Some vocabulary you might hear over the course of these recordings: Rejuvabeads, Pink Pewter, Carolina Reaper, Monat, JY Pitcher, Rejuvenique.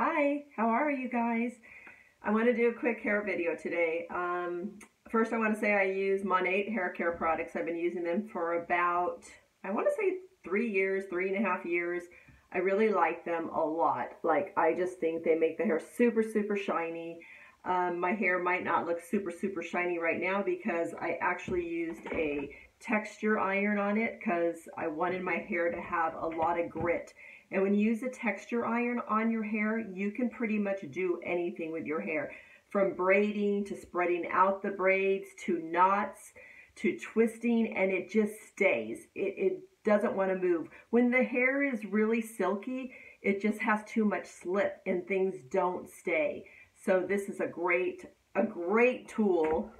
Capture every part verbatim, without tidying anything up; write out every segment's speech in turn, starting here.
Hi, how are you guys? I want to do a quick hair video today. Um, first, I want to say I use Monat hair care products. I've been using them for about, I want to say three years, three and a half years. I really like them a lot. Like, I just think they make the hair super, super shiny. Um, my hair might not look super, super shiny right now because I actually used a texture iron on it because I wanted my hair to have a lot of grit. And when you use a texture iron on your hair, you can pretty much do anything with your hair, from braiding to spreading out the braids to knots to twisting, and it just stays. It, it doesn't want to move. When the hair is really silky, it just has too much slip and things don't stay. So this is a great, a great tool,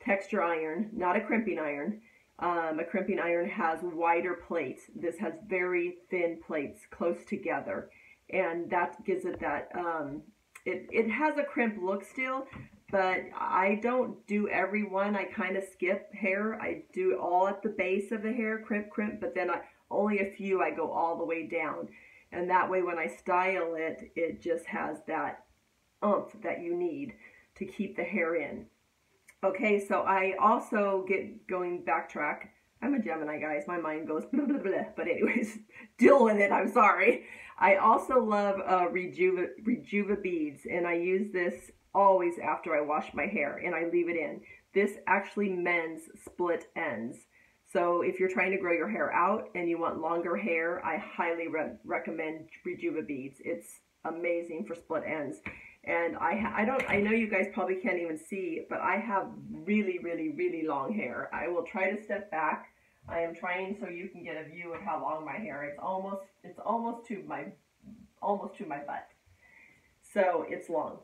texture iron, not a crimping iron. Um, a crimping iron has wider plates. This has very thin plates close together, and that gives it that, um, it, it has a crimp look still, but I don't do every one. I kind of skip hair. I do it all at the base of the hair, crimp, crimp, but then I, only a few I go all the way down. And that way when I style it, it just has that oomph that you need to keep the hair in. Okay, so I also get going backtrack. I'm a Gemini, guys. My mind goes blah, blah, blah. But anyways, deal with it. I'm sorry. I also love uh, Rejuva, Rejuvabeads, and I use this always after I wash my hair, and I leave it in. This actually mends split ends. So if you're trying to grow your hair out and you want longer hair, I highly re recommend Rejuvabeads. It's amazing for split ends. And I, I don't, I know you guys probably can't even see, but I have really, really, really long hair. I will try to step back. I am trying so you can get a view of how long my hair is. It's almost, it's almost to my, almost to my butt. So it's long,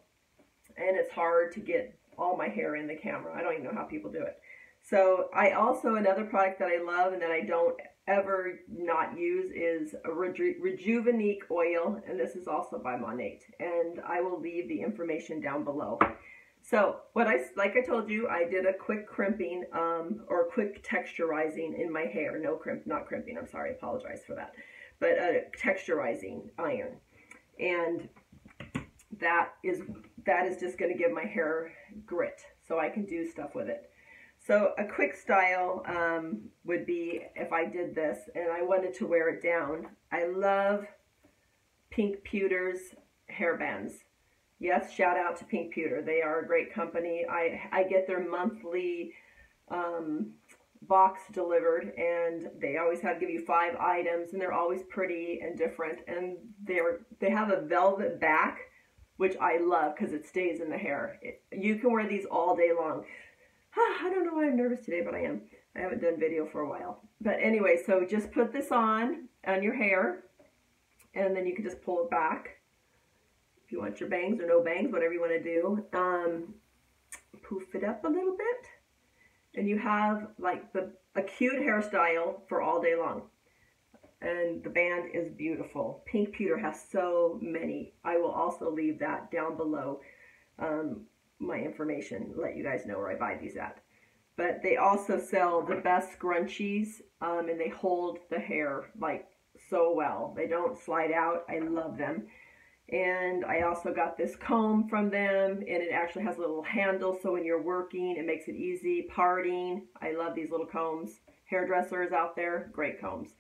and it's hard to get all my hair in the camera. I don't even know how people do it. So I also, another product that I love and that I don't ever not use is a Reju Rejuvenique oil, and this is also by Monat, and I will leave the information down below. So what I, like I told you, I did a quick crimping um, or quick texturizing in my hair. No crimp, not crimping, I'm sorry, I apologize for that. But a texturizing iron. And that is, that is just going to give my hair grit so I can do stuff with it. So a quick style um, would be if I did this and I wanted to wear it down. I love Pink Pewter's hairbands. Yes, shout out to Pink Pewter. They are a great company. I, I get their monthly um, box delivered, and they always have give you five items, and they're always pretty and different. And they're, they have a velvet back, which I love because it stays in the hair. It, you can wear these all day long. I don't know why I'm nervous today, but I am. I haven't done video for a while. But anyway, so just put this on, on your hair, and then you can just pull it back if you want your bangs or no bangs, whatever you want to do. Um, poof it up a little bit, and you have like the a cute hairstyle for all day long. And the band is beautiful. Pink Pewter has so many. I will also leave that down below. Um, my information, let you guys know where I buy these at. But they also sell the best scrunchies, um, and they hold the hair like so well. They don't slide out. I love them. And I also got this comb from them, and it actually has a little handle, so when you're working it makes it easy. Parting, I love these little combs. Hairdressers out there, great combs.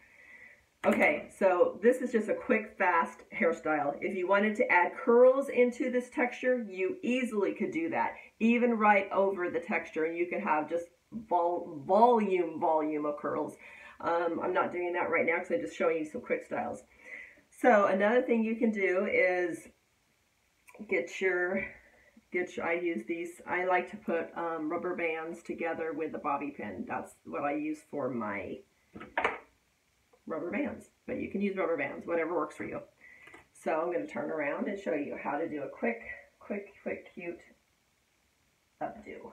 Okay, so this is just a quick, fast hairstyle. If you wanted to add curls into this texture, you easily could do that, even right over the texture, and you could have just vol volume, volume of curls. Um, I'm not doing that right now because I'm just showing you some quick styles. So another thing you can do is get your, get your, I use these, I like to put um, rubber bands together with a bobby pin. That's what I use for my rubber bands, but you can use rubber bands, whatever works for you. So I'm going to turn around and show you how to do a quick, quick, quick, cute updo.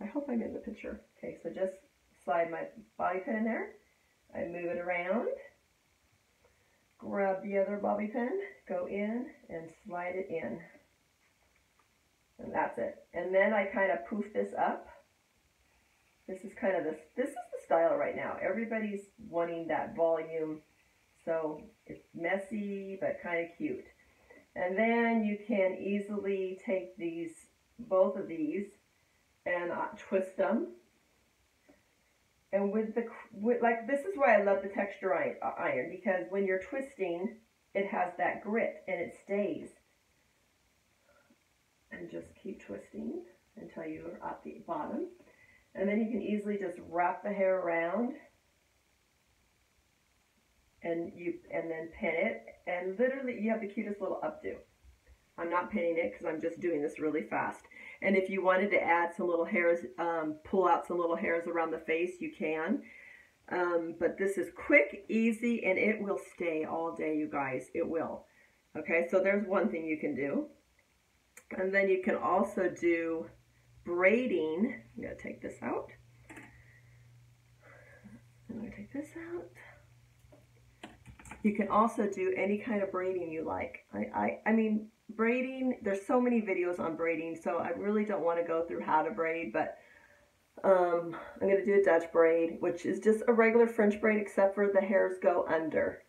I hope I'm in the picture. Okay, so just slide my bobby pin in there. I move it around, grab the other bobby pin, go in and slide it in. And that's it. And then I kind of poof this up. This is kind of this, this is the style right now. Everybody's wanting that volume. So it's messy, but kind of cute. And then you can easily take these, both of these, and uh, twist them. And with the, with, like, this is why I love the texture iron, because when you're twisting, it has that grit and it stays. And just keep twisting until you're at the bottom. And then you can easily just wrap the hair around, and you and then pin it. And literally, you have the cutest little updo. I'm not pinning it because I'm just doing this really fast. And if you wanted to add some little hairs, um, pull out some little hairs around the face, you can. Um, but this is quick, easy, and it will stay all day, you guys. It will. Okay, so there's one thing you can do. And then you can also do braiding. I'm going to take this out. I'm going to take this out. You can also do any kind of braiding you like. I, I, I mean, braiding, there's so many videos on braiding, so I really don't want to go through how to braid, but um, I'm going to do a Dutch braid, which is just a regular French braid, except for the hairs go under.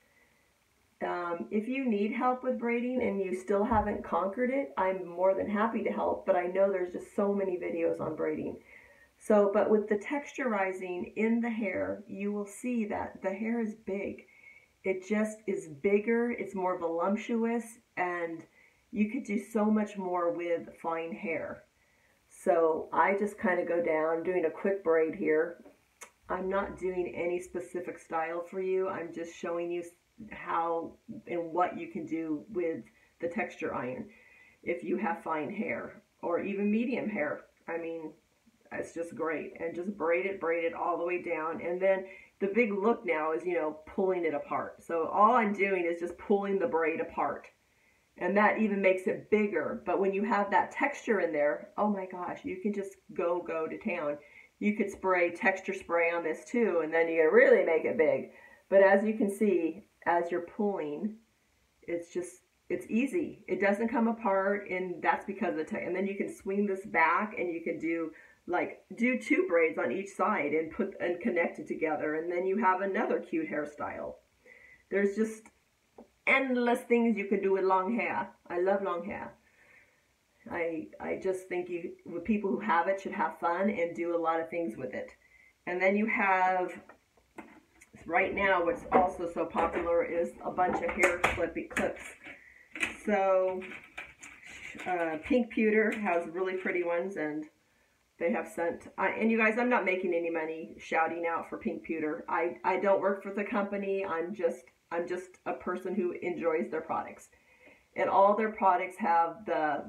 Um, if you need help with braiding and you still haven't conquered it, I'm more than happy to help, but I know there's just so many videos on braiding. So, but with the texturizing in the hair, you will see that the hair is big. It just is bigger, it's more voluptuous, and you could do so much more with fine hair. So I just kind of go down, doing a quick braid here. I'm not doing any specific style for you, I'm just showing you how and what you can do with the texture iron if you have fine hair or even medium hair. I mean, it's just great. And just braid it, braid it all the way down. And then the big look now is, you know, pulling it apart. So all I'm doing is just pulling the braid apart. And that even makes it bigger. But when you have that texture in there, oh my gosh, you can just go, go to town. You could spray texture spray on this too, and then you can really make it big. But as you can see, as you're pulling, it's just, it's easy. It doesn't come apart, and that's because of the texture. And then you can swing this back, and you can do, like, do two braids on each side and put and connect it together, and then you have another cute hairstyle. There's just endless things you can do with long hair. I love long hair. I I just think you, with people who have it, should have fun and do a lot of things with it. And then you have, right now, what's also so popular is a bunch of hair clippy clips. So uh, Pink Pewter has really pretty ones, and they have sent, I, and you guys, I'm not making any money shouting out for Pink Pewter. I, I don't work for the company. I'm just, I'm just a person who enjoys their products. And all their products have the,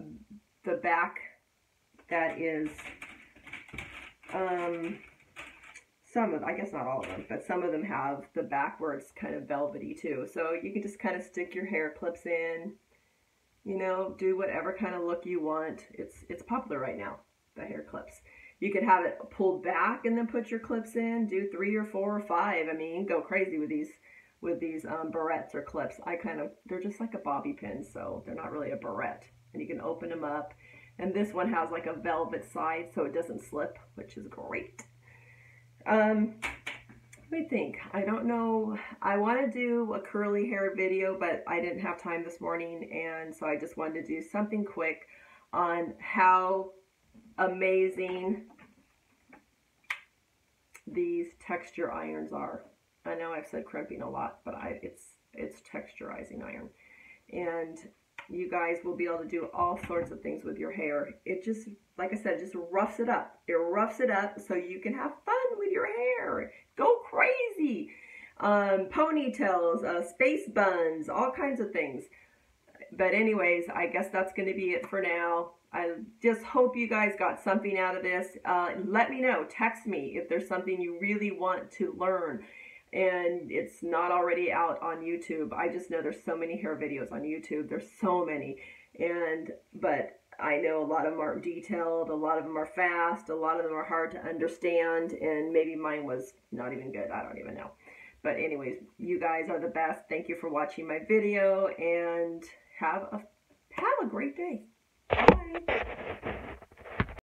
the back that is, um, some of, I guess not all of them, but some of them have the back where it's kind of velvety too. So you can just kind of stick your hair clips in, you know, do whatever kind of look you want. It's, it's popular right now. The hair clips. You could have it pulled back and then put your clips in. Do three or four or five. I mean, go crazy with these, with these um, barrettes or clips. I kind of, they're just like a bobby pin, so they're not really a barrette. And you can open them up. And this one has like a velvet side, so it doesn't slip, which is great. Um, let me think. I don't know. I want to do a curly hair video, but I didn't have time this morning, and so I just wanted to do something quick on how amazing these texture irons are. I know I've said crimping a lot, but I it's it's texturizing iron, and you guys will be able to do all sorts of things with your hair. It just, like I said, just roughs it up. It roughs it up so you can have fun with your hair. Go crazy. Um, ponytails, uh, space buns, all kinds of things. But anyways, I guess that's going to be it for now. I just hope you guys got something out of this. Uh, let me know. Text me if there's something you really want to learn and it's not already out on YouTube. I just know there's so many hair videos on YouTube. There's so many. And, but I know a lot of them aren't detailed. A lot of them are fast. A lot of them are hard to understand. And maybe mine was not even good. I don't even know. But anyways, you guys are the best. Thank you for watching my video, and have a, have a great day. Bye.